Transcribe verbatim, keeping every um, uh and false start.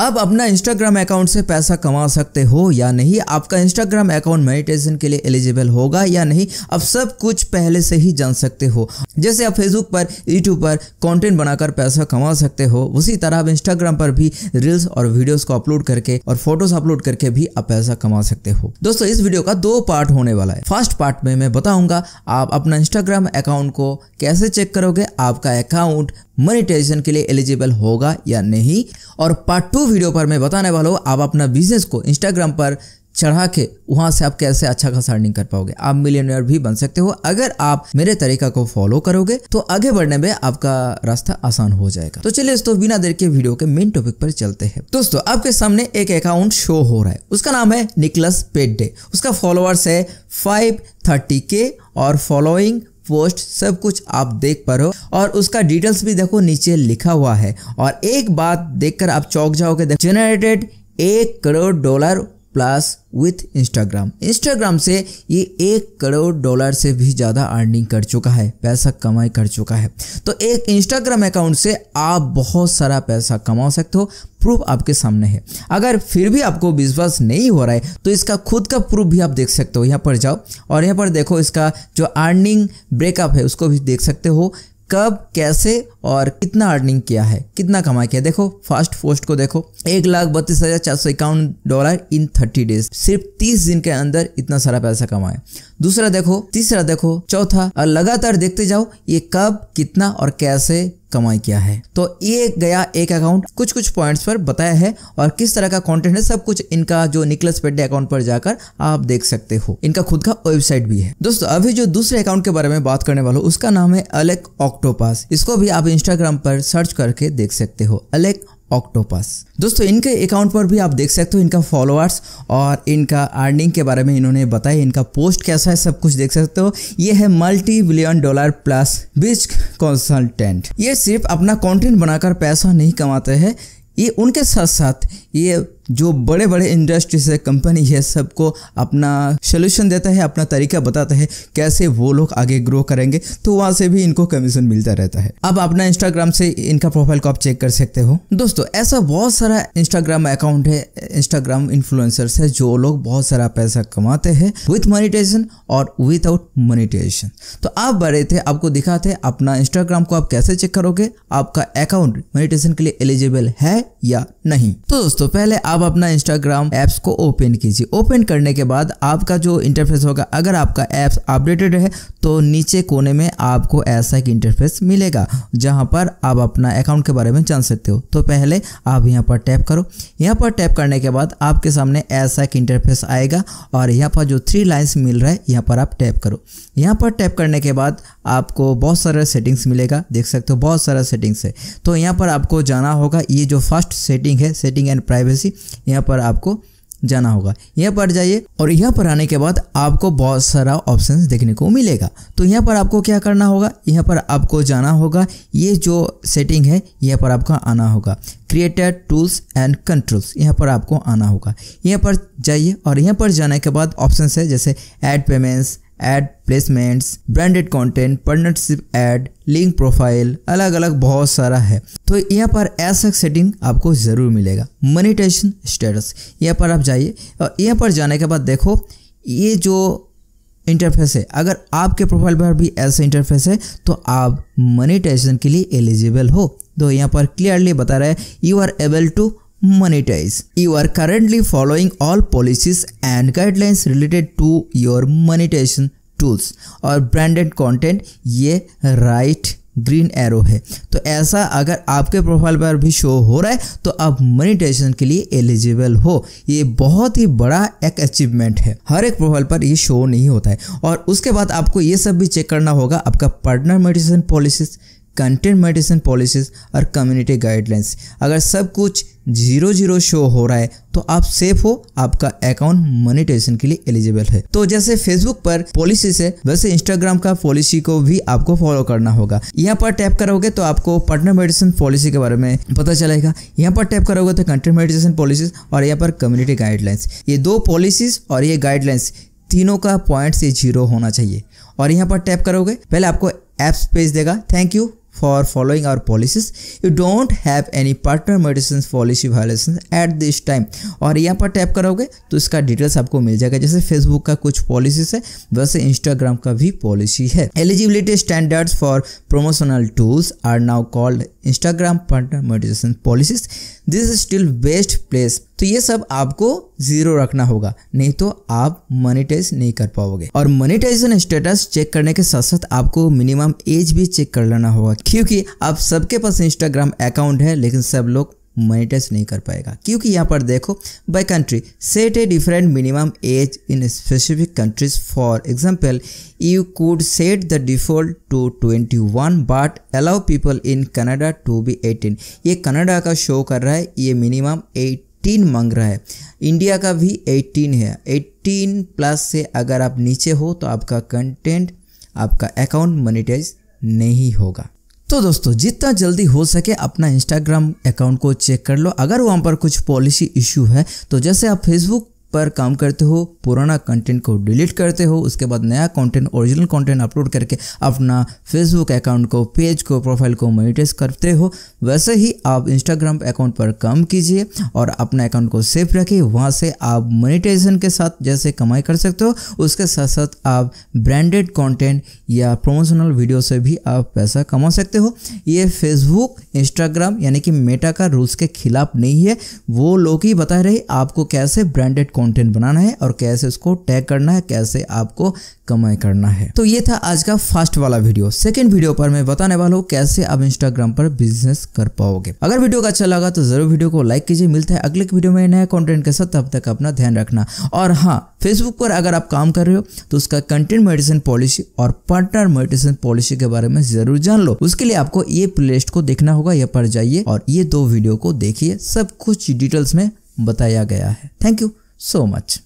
आप अपना Instagram account से पैसा कमा सकते हो या नहीं, आपका इंस्टाग्राम अकाउंट मोनेटाइजेशन के लिए एलिजिबल होगा या नहीं, आप सब कुछ पहले से ही जान सकते हो। जैसे आप फेसबुक पर, यूट्यूब पर कंटेंट बनाकर पैसा कमा सकते हो, उसी तरह आप इंस्टाग्राम पर भी रील्स और वीडियोस को अपलोड करके और फोटोज अपलोड करके भी आप पैसा कमा सकते हो। दोस्तों, इस वीडियो का दो पार्ट होने वाला है। फर्स्ट पार्ट में मैं बताऊंगा आप अपना इंस्टाग्राम अकाउंट को कैसे चेक करोगे, आपका अकाउंट मोनेटाइजेशन के लिए एलिजिबल होगा या नहीं। और पार्ट टू वीडियो पर मैं बताने वाला हूँ आप अपना बिजनेस को इंस्टाग्राम पर चढ़ा के वहाँ से आप कैसे अच्छा खासा अर्निंग कर पाओगे, आप मिलियनियर भी बन सकते हो अगर आप मेरे तरीका को फॉलो करोगे, तो आगे बढ़ने में आपका रास्ता आसान हो जाएगा। तो चलिए दोस्तों, बिना देर के वीडियो के मेन टॉपिक पर चलते हैं। दोस्तों, आपके सामने एक अकाउंट शो हो रहा है, उसका नाम है निकोलस पेटडे। उसका फॉलोअर्स है फाइव थर्टी के और फॉलोइंग, पोस्ट सब कुछ आप देख पा रहे हो और उसका डिटेल्स भी देखो नीचे लिखा हुआ है। और एक बात देखकर आप चौंक जाओगे, जनरेटेड एक crore dollar plus with Instagram. Instagram से ये एक करोड़ डॉलर से भी ज़्यादा अर्निंग कर चुका है, पैसा कमाई कर चुका है। तो एक इंस्टाग्राम अकाउंट से आप बहुत सारा पैसा कमा सकते हो, प्रूफ आपके सामने है। अगर फिर भी आपको विश्वास नहीं हो रहा है तो इसका खुद का प्रूफ भी आप देख सकते हो। यहाँ पर जाओ और यहाँ पर देखो इसका जो अर्निंग ब्रेकअप है उसको भी देख सकते हो, कब, कैसे और कितना अर्निंग किया है, कितना कमाई किया। देखो फर्स्ट पोस्ट को देखो, एक लाख बत्तीस हजार चार सौ इक्यावन डॉलर इन थर्टी डेज, सिर्फ तीस दिन के अंदर इतना सारा पैसा कमाया। दूसरा देखो, तीसरा देखो, चौथा, और लगातार देखते जाओ ये कब, कितना और कैसे कमाई किया है। तो ये गया एक अकाउंट, कुछ कुछ पॉइंट्स पर बताया है और किस तरह का कंटेंट है, सब कुछ इनका जो निकोलस पेटडे अकाउंट पर जाकर आप देख सकते हो। इनका खुद का वेबसाइट भी है। दोस्तों, अभी जो दूसरे अकाउंट के बारे में बात करने वाला हूँ उसका नाम है एलेक्स ऑक्टोपस। इसको भी आप इंस्टाग्राम पर सर्च करके देख सकते हो, एलेक्स ऑक्टोपस। दोस्तों, इनके अकाउंट पर भी आप देख सकते हो इनका फॉलोअर्स और इनका अर्निंग के बारे में इन्होंने बताया, इनका पोस्ट कैसा है, सब कुछ देख सकते हो। ये है multi billion dollar plus biz consultant. ये सिर्फ अपना कंटेंट बनाकर पैसा नहीं कमाते हैं, ये उनके साथ साथ ये जो बड़े बड़े इंडस्ट्री से कंपनी है सबको अपना सोल्यूशन देता है, अपना तरीका बताता है कैसे वो लोग आगे ग्रो करेंगे, तो वहाँ से भी इनको कमीशन मिलता रहता है। अब अपना इंस्टाग्राम से इनका प्रोफाइल को आप चेक कर सकते हो। दोस्तों, ऐसा बहुत सारा इंस्टाग्राम अकाउंट है, इंस्टाग्राम इन्फ्लुएंसर्स है जो लोग बहुत सारा पैसा कमाते हैं विथ मोनेटाइजेशन और विदाउट मोनेटाइजेशन। तो आप बड़े थे, आपको दिखाते अपना इंस्टाग्राम को आप कैसे चेक करोगे, आपका अकाउंट मोनेटाइजेशन के लिए एलिजिबल है या नहीं। तो दोस्तों, पहले आप आप अपना इंस्टाग्राम ऐप्स को ओपन कीजिए। ओपन करने के बाद आपका जो इंटरफेस होगा, अगर आपका ऐप्स अपडेटेड है तो नीचे कोने में आपको ऐसा एक इंटरफेस मिलेगा जहां पर आप अपना अकाउंट के बारे में जान सकते हो। तो पहले आप यहां पर टैप करो, यहां पर टैप करने के बाद आपके सामने ऐसा एक इंटरफेस आएगा और यहाँ पर जो थ्री लाइन्स मिल रहा है यहाँ पर आप टैप करो। यहाँ पर टैप करने के बाद आपको बहुत सारा सेटिंग्स मिलेगा, देख सकते हो बहुत सारा सेटिंग्स है। तो यहाँ पर आपको जाना होगा, ये जो फर्स्ट सेटिंग है, सेटिंग एंड प्राइवेसी, यहाँ पर आपको जाना होगा। यहाँ पर जाइए और यहाँ पर आने के बाद आपको बहुत सारा ऑप्शंस देखने को मिलेगा। तो यहाँ पर आपको क्या करना होगा, यहाँ पर आपको जाना होगा, ये जो सेटिंग है यहाँ पर आपको आना होगा, क्रिएटर टूल्स एंड कंट्रोल्स, यहाँ पर आपको आना होगा। यहाँ पर जाइए और यहाँ पर जाने के बाद ऑप्शंस है जैसे ad payments, ad placements, branded content, partnership ad, link profile, अलग अलग बहुत सारा है। तो यहाँ पर ऐसा सेटिंग आपको ज़रूर मिलेगा, मोनेटाइजेशन स्टेटस। यहाँ पर आप जाइए और यहाँ पर जाने के बाद देखो ये जो इंटरफेस है, अगर आपके प्रोफाइल पर भी ऐसा इंटरफेस है तो आप मोनेटाइजेशन के लिए एलिजिबल हो। तो यहाँ पर क्लियरली बता रहा है, you are able to monetize. You are currently following all policies and guidelines related to your monetization tools और branded content, ये right ग्रीन एरो है। तो ऐसा अगर आपके प्रोफाइल पर भी शो हो रहा है तो आप मोनेटाइजेशन के लिए एलिजिबल हो। ये बहुत ही बड़ा एक अचीवमेंट है, हर एक प्रोफाइल पर ये शो नहीं होता है। और उसके बाद आपको ये सब भी चेक करना होगा, आपका partner monetization policies, content monetization policies और कम्युनिटी गाइडलाइंस। अगर सब कुछ जीरो जीरो शो हो रहा है तो आप सेफ हो, आपका अकाउंट मोनेटाइजेशन के लिए एलिजिबल है। तो जैसे फेसबुक पर पॉलिसीज है वैसे इंस्टाग्राम का पॉलिसी को भी आपको फॉलो करना होगा। यहाँ पर टैप करोगे तो आपको पार्टनर मोनेटाइजेशन पॉलिसी के बारे में पता चलेगा, यहाँ पर टैप करोगे तो कंटेंट मोनेटाइजेशन पॉलिसीज और यहाँ पर कम्युनिटी गाइडलाइंस, ये दो पॉलिसीज और ये गाइडलाइंस तीनों का पॉइंट से जीरो होना चाहिए। और यहाँ पर टैप करोगे पहले आपको ऐप्स पेज देगा, thank you for following our policies. You don't have any partner medicines policy violations at this time. और यहाँ पर टैप करोगे तो इसका डिटेल्स आपको मिल जाएगा, जैसे फेसबुक का कुछ पॉलिसीज है वैसे इंस्टाग्राम का भी पॉलिसी है. Eligibility standards for promotional tools are now called Instagram partner monetization policies. This is still best place. तो ये सब आपको जीरो रखना होगा, नहीं तो आप मोनेटाइज नहीं कर पाओगे. और मोनेटाइजेशन स्टेटस चेक करने के साथ साथ आपको मिनिमम एज भी चेक कर लेना होगा, क्योंकि आप सबके पास इंस्टाग्राम अकाउंट है लेकिन सब लोग मोनेटाइज नहीं कर पाएगा, क्योंकि यहाँ पर देखो by country set a different minimum age in specific countries. For example you could set the default to twenty one but allow people in Canada to be eighteen. ये कनाडा का शो कर रहा है, ये मिनिमम एटीन मांग रहा है. India का भी एटीन है. एटीन प्लस से अगर आप नीचे हो तो आपका कंटेंट आपका अकाउंट मोनेटाइज नहीं होगा. तो दोस्तों जितना जल्दी हो सके अपना इंस्टाग्राम अकाउंट को चेक कर लो. अगर वहाँ पर कुछ पॉलिसी इश्यू है तो जैसे आप फेसबुक पर काम करते हो, पुराना कंटेंट को डिलीट करते हो, उसके बाद नया कंटेंट ओरिजिनल कंटेंट अपलोड करके अपना फेसबुक अकाउंट को पेज को प्रोफाइल को मोनेटाइज करते हो, वैसे ही आप इंस्टाग्राम अकाउंट पर काम कीजिए और अपना अकाउंट को सेफ रखिए. वहाँ से आप मोनेटाइजेशन के साथ जैसे कमाई कर सकते हो, उसके साथ साथ आप ब्रांडेड कॉन्टेंट या प्रमोशनल वीडियो से भी आप पैसा कमा सकते हो. ये फेसबुक इंस्टाग्राम यानी कि मेटा का रूल्स के खिलाफ नहीं है, वो लोग ही बता रहे आपको कैसे ब्रांडेड कंटेंट बनाना है और कैसे उसको टैग करना है, कैसे आपको कमाई करना है. तो ये था आज का फर्स्ट वाला वीडियो. सेकंड वीडियो पर मैं बताने वाला हूँ कैसे आप इंस्टाग्राम पर बिजनेस कर पाओगे. अगर वीडियो का अच्छा लगा तो जरूर वीडियो को लाइक कीजिए. मिलता है अगले वीडियो में नए कंटेंट के साथ, तब तक अपना ध्यान रखना. और हाँ, फेसबुक पर अगर आप काम कर रहे हो तो उसका कंटेंट मोनेटाइजेशन पॉलिसी और पार्टनर मोनेटाइजेशन पॉलिसी के बारे में जरूर जान लो. उसके लिए आपको ये प्लेलिस्ट को देखना होगा, यहाँ पर जाइए और ये दो वीडियो को देखिए, सब कुछ डिटेल्स में बताया गया है. Thank you so much.